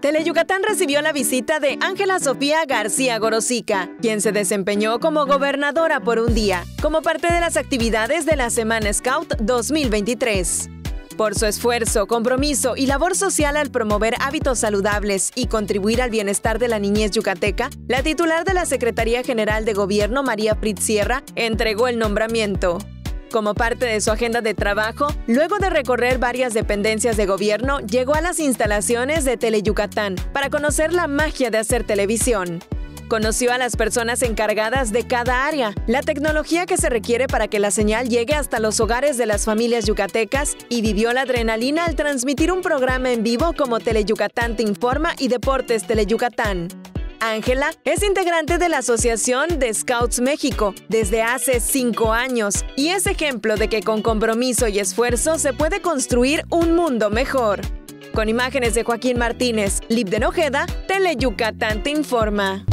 Teleyucatán recibió la visita de Ángela Sofía García Gorosica, quien se desempeñó como gobernadora por un día, como parte de las actividades de la Semana Scout 2023. Por su esfuerzo, compromiso y labor social al promover hábitos saludables y contribuir al bienestar de la niñez yucateca, la titular de la Secretaría General de Gobierno, María Fritz Sierra, entregó el nombramiento. Como parte de su agenda de trabajo, luego de recorrer varias dependencias de gobierno, llegó a las instalaciones de Teleyucatán para conocer la magia de hacer televisión. Conoció a las personas encargadas de cada área, la tecnología que se requiere para que la señal llegue hasta los hogares de las familias yucatecas y vivió la adrenalina al transmitir un programa en vivo como Teleyucatán Te Informa y Deportes Teleyucatán. Ángela es integrante de la Asociación de Scouts México desde hace 5 años y es ejemplo de que con compromiso y esfuerzo se puede construir un mundo mejor. Con imágenes de Joaquín Martínez, Lip de Ojeda, Teleyucatán Te Informa.